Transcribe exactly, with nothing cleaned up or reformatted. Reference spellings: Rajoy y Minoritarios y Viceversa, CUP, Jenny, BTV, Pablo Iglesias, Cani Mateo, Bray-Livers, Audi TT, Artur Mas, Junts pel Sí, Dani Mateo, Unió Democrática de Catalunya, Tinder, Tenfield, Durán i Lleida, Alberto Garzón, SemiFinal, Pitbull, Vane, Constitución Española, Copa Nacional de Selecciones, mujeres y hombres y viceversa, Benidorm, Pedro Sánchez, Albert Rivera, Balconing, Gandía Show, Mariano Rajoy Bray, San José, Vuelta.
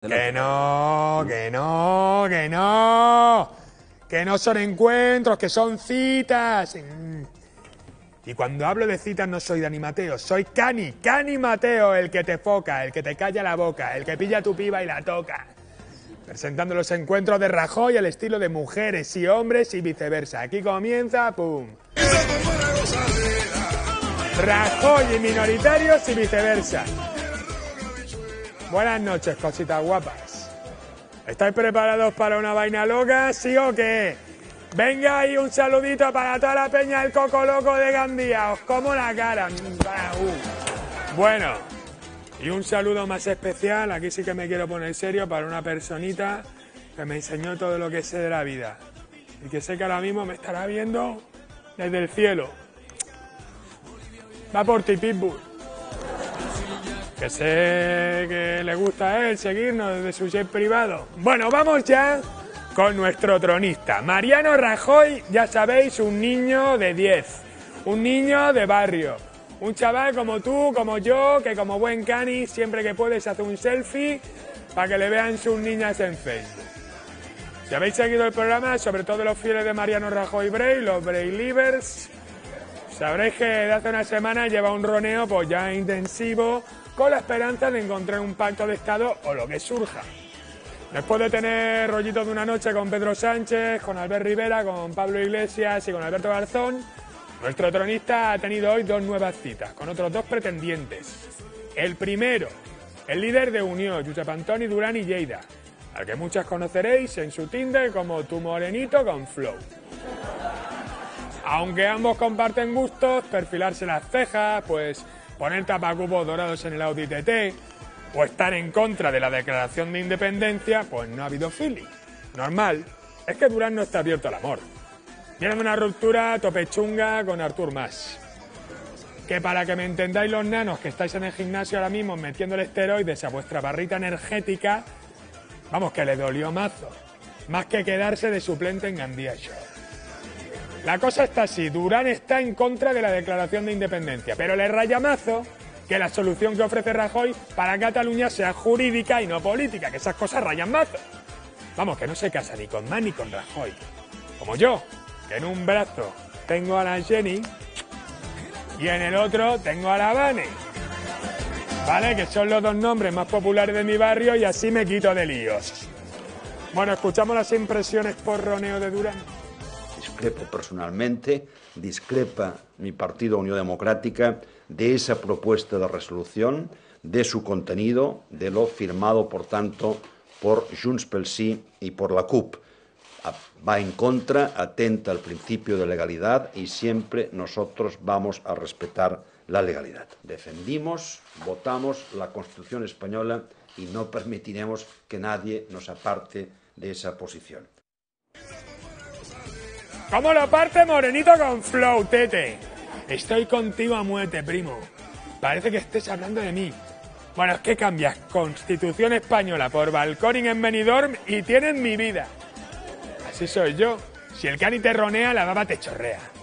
Que no, que no, que no, que no son encuentros, que son citas. Y cuando hablo de citas no soy Dani Mateo, soy Cani, Cani Mateo, el que te foca, el que te calla la boca, el que pilla a tu piba y la toca. Presentando los encuentros de Rajoy al estilo de mujeres y hombres y viceversa. Aquí comienza, pum. Rajoy y minoritarios y viceversa. Buenas noches, cositas guapas. ¿Estáis preparados para una vaina loca, sí o qué? Venga y un saludito para toda la peña del Coco Loco de Gandía. Os como la cara. Bueno, y un saludo más especial, aquí sí que me quiero poner serio, para una personita que me enseñó todo lo que sé de la vida. Y que sé que ahora mismo me estará viendo desde el cielo. Va por ti, Pitbull. Que sé que le gusta a él seguirnos desde su jet privado. Bueno, vamos ya con nuestro tronista. Mariano Rajoy, ya sabéis, un niño de diez. Un niño de barrio. Un chaval como tú, como yo, que como buen cani, siempre que puedes hacer un selfie para que le vean sus niñas en Facebook. Si habéis seguido el programa, sobre todo los fieles de Mariano Rajoy Bray, los Bray-Livers, sabréis que de hace una semana lleva un roneo pues ya intensivo, con la esperanza de encontrar un pacto de Estado o lo que surja. Después de tener rollitos de una noche con Pedro Sánchez, con Albert Rivera, con Pablo Iglesias y con Alberto Garzón, nuestro tronista ha tenido hoy dos nuevas citas, con otros dos pretendientes. El primero, el líder de Unió, Junts, Durán i Lleida, al que muchas conoceréis en su Tinder como Tu Morenito con Flow. Aunque ambos comparten gustos, perfilarse las cejas, pues poner tapacubos dorados en el Audi T T o estar en contra de la declaración de independencia, pues no ha habido feeling. Normal, es que Durán no está abierto al amor. Viene de una ruptura topechunga con Artur Mas. Que para que me entendáis los nanos que estáis en el gimnasio ahora mismo metiendo el esteroides a vuestra barrita energética, vamos, que le dolió mazo. Más que quedarse de suplente en Gandía Show. La cosa está así, Durán está en contra de la declaración de independencia, pero le raya mazo que la solución que ofrece Rajoy para Cataluña sea jurídica y no política, que esas cosas rayan mazo. Vamos, que no se casa ni con Mas ni con Rajoy. Como yo, que en un brazo tengo a la Jenny y en el otro tengo a la Vane. Vale, que son los dos nombres más populares de mi barrio y así me quito de líos. Bueno, escuchamos las impresiones por roneo de Durán. Discrepo personalmente, discrepa mi partido Unión Democrática de esa propuesta de resolución, de su contenido, de lo firmado, por tanto, por Junts pel Sí y por la C U P. Va en contra, atenta al principio de legalidad y siempre nosotros vamos a respetar la legalidad. Defendimos, votamos la Constitución Española y no permitiremos que nadie nos aparte de esa posición. ¿Cómo lo parte Morenito con Flow, Tete? Estoy contigo a muerte, primo. Parece que estés hablando de mí. Bueno, es que cambias Constitución Española por Balconing en Benidorm y tienen mi vida. Así soy yo. Si el cani te ronea, la baba te chorrea.